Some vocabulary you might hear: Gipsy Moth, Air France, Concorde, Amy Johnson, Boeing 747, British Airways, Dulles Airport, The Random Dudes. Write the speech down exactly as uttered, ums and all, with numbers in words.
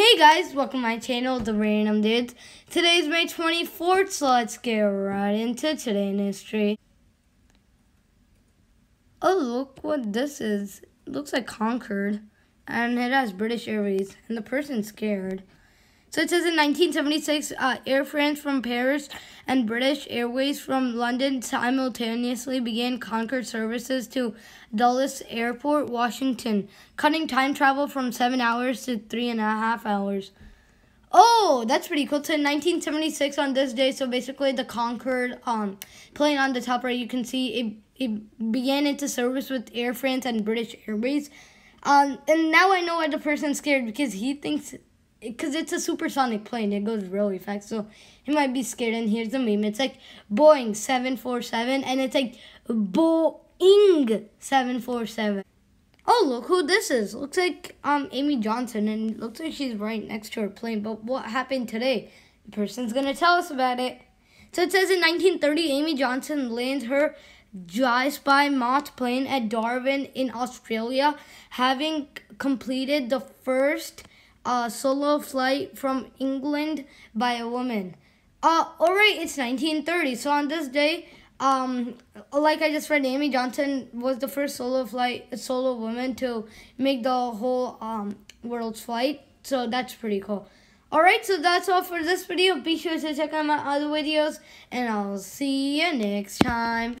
Hey guys, welcome to my channel, The Random Dudes. Today's May twenty-fourth, so let's get right into Today in History. Oh, look what this is. It looks like Concorde, and it has British Airways, and the person's scared. So it says in nineteen seventy-six, uh, Air France from Paris and British Airways from London simultaneously began Concorde services to Dulles Airport, Washington, cutting time travel from seven hours to three and a half hours. Oh, that's pretty cool. So in nineteen seventy-six on this day, so basically the Concorde um, plane on the top right, you can see it it began into service with Air France and British Airways. Um, and now I know why the person's scared, because he thinks, because it's a supersonic plane, it goes really fast, so he might be scared. And here's the meme. It's like Boeing seven forty-seven, and it's like Boeing seven forty-seven. Oh, look who this is. Looks like um Amy Johnson, and it looks like she's right next to her plane. But what happened today? The person's going to tell us about it. So it says in nineteen thirty, Amy Johnson lands her Gipsy Moth plane at Darwin in Australia, having completed the first Uh, solo flight from England by a woman. Uh, alright, it's nineteen thirty. So on this day, um, like I just read, Amy Johnson was the first solo flight, solo woman to make the whole um, world's flight. So that's pretty cool. Alright, so that's all for this video. Be sure to check out my other videos, and I'll see you next time.